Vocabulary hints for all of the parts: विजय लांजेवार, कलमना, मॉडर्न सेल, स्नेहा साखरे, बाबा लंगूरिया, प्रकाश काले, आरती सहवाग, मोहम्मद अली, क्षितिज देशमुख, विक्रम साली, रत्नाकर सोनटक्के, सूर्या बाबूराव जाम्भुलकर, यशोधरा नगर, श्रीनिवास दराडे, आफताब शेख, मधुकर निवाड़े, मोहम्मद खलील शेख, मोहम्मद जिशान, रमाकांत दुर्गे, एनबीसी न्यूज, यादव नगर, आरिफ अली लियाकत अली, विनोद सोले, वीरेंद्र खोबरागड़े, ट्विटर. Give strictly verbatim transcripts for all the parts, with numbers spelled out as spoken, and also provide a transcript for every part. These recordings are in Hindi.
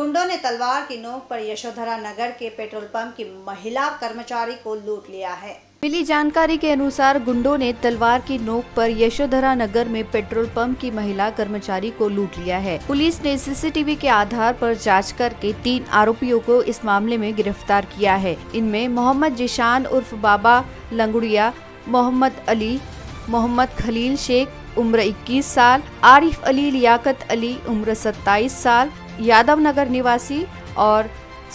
गुंडों ने तलवार की नोक पर यशोधरा नगर के पेट्रोल पंप की महिला कर्मचारी को लूट लिया है। मिली जानकारी के अनुसार गुंडों ने तलवार की नोक पर यशोधरा नगर में पेट्रोल पंप की महिला कर्मचारी को लूट लिया है। पुलिस ने सीसीटीवी के आधार पर जांच करके तीन आरोपियों को इस मामले में गिरफ्तार किया है। इनमें मोहम्मद जिशान उर्फ बाबा लंगूरिया, मोहम्मद अली, मोहम्मद खलील शेख उम्र इक्कीस साल, आरिफ अली लियाकत अली उम्र सत्ताईस साल यादव नगर निवासी और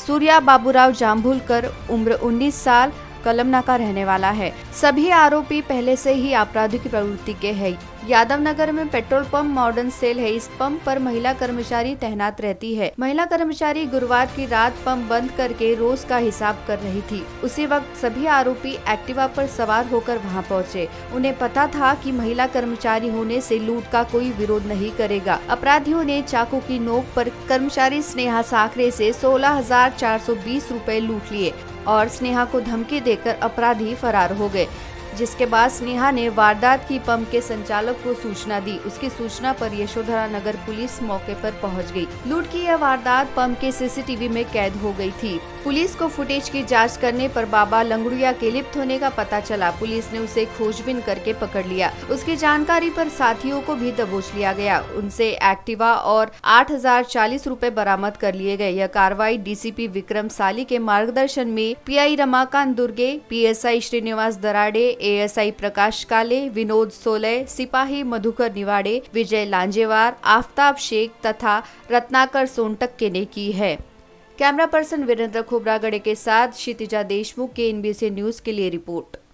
सूर्या बाबूराव जाम्भुलकर उम्र उन्नीस साल कलमना का रहने वाला है। सभी आरोपी पहले से ही आपराधिक प्रवृत्ति के हैं। यादव नगर में पेट्रोल पंप मॉडर्न सेल है। इस पंप पर महिला कर्मचारी तैनात रहती है। महिला कर्मचारी गुरुवार की रात पंप बंद करके रोज का हिसाब कर रही थी। उसी वक्त सभी आरोपी एक्टिवा पर सवार होकर वहां पहुंचे। उन्हें पता था कि महिला कर्मचारी होने से लूट का कोई विरोध नहीं करेगा। अपराधियों ने चाकू की नोक पर कर्मचारी स्नेहा साखरे से सोलह हजार चार सौ बीस रूपए लूट लिए और स्नेहा को धमकी देकर अपराधी फरार हो गए, जिसके बाद स्नेहा ने वारदात की पंप के संचालक को सूचना दी। उसकी सूचना पर यशोधरा नगर पुलिस मौके पर पहुंच गई। लूट की यह वारदात पंप के सीसीटीवी में कैद हो गई थी। पुलिस को फुटेज की जांच करने पर बाबा लंगड़िया के लिप्त होने का पता चला। पुलिस ने उसे खोजबीन करके पकड़ लिया। उसकी जानकारी पर साथियों को भी दबोच लिया गया। उनसे एक्टिवा और आठ हजार चालीस रूपए बरामद कर लिए गए। यह कार्रवाई डीसीपी विक्रम साली के मार्गदर्शन में PI रमाकांत दुर्गे, PSI श्रीनिवास दराडे, ASI प्रकाश काले, विनोद सोले, सिपाही मधुकर निवाड़े, विजय लांजेवार, आफताब शेख तथा रत्नाकर सोनटक्के ने की है। कैमरा पर्सन वीरेंद्र खोबरागड़े के साथ क्षितिज देशमुख के एनबीसी न्यूज के लिए रिपोर्ट।